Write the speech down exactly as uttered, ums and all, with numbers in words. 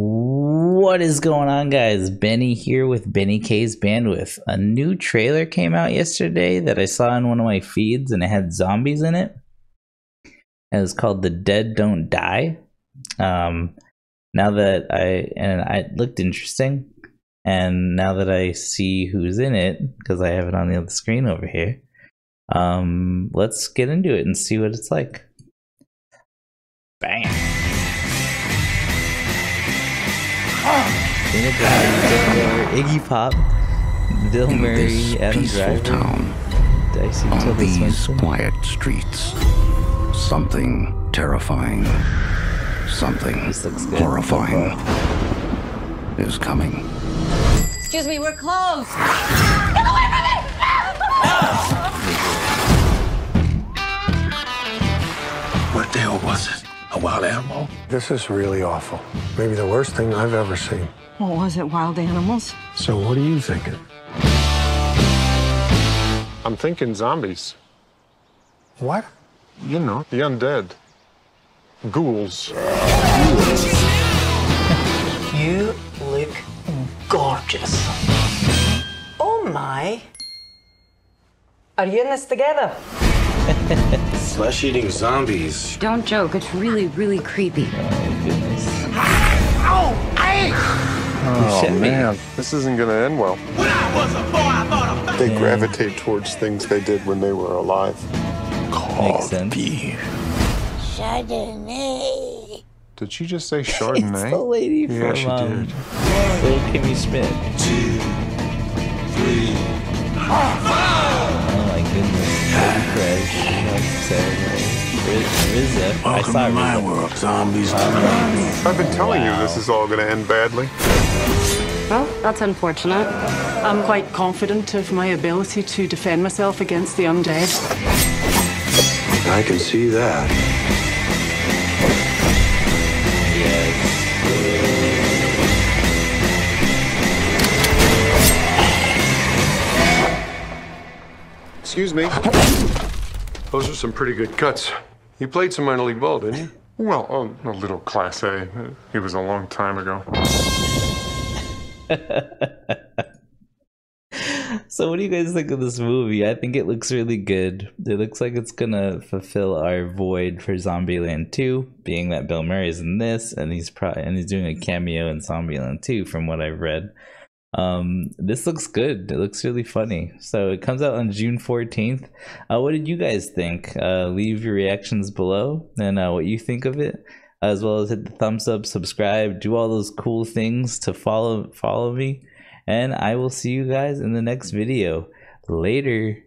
What is going on, guys? Benny here with Benny K's Bandwidth. A new trailer came out yesterday that I saw in one of my feeds, and it had zombies in it. It was called The Dead Don't Die. Um, now that I and I it looked interesting, and now that I see who's in it, because I have it on the other screen over here, um, let's get into it and see what it's like. Bang! Iggy Pop, Bill Murray, Adam Driver, town, Dyson, on these quiet streets, something terrifying, something horrifying is coming. Excuse me, we're closed. Get away from me! What the hell was it? A wild animal? This is really awful. Maybe the worst thing I've ever seen. Well, was it wild animals? So what are you thinking? I'm thinking zombies. What? You know, the undead. Ghouls. You look gorgeous. Oh my. Are you in this together? Flesh-eating zombies. Don't joke, it's really, really creepy. Oh, goodness. Oh, I... oh, oh man. Me. This isn't going to end well. When I was a boy, I thought of... They yeah. gravitate towards things they did when they were alive. Called beer. Chardonnay. Did she just say Chardonnay? It's the lady from... Yeah, she um, did. Little Kimmy Smith. Two, three, oh, five. Oh, my goodness. Welcome to my world, zombies. I've been telling wow. you this is all going to end badly. Well, that's unfortunate. I'm quite confident of my ability to defend myself against the undead. I can see that. Yes. Excuse me. Those are some pretty good cuts. You played some minor league ball, didn't you? Well, oh, a little class A. It was a long time ago. So what do you guys think of this movie? I think it looks really good. It looks like it's going to fulfill our void for Zombieland two, being that Bill Murray's in this, and he's, pro and he's doing a cameo in Zombieland two, from what I've read. Um this looks good. It looks really funny. So it comes out on June fourteenth. Uh what did you guys think? Uh leave your reactions below and uh what you think of it, as well as hit the thumbs up, subscribe, do all those cool things to follow follow me, and I will see you guys in the next video. Later.